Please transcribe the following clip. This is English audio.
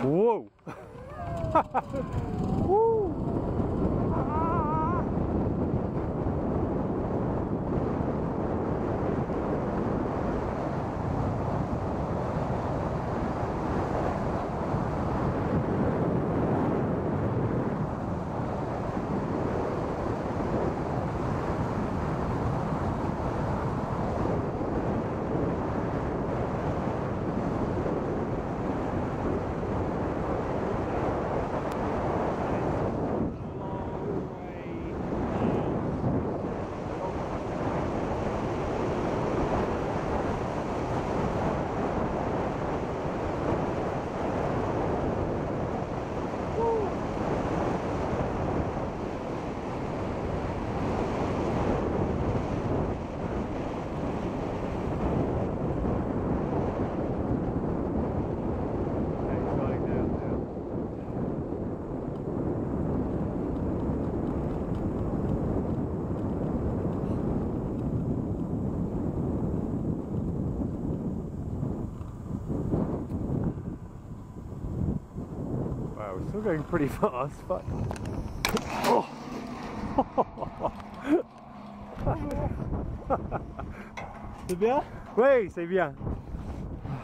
Whoa! Woo. Ah. We're still going pretty fast, but oh. C'est bien? Oui, c'est bien.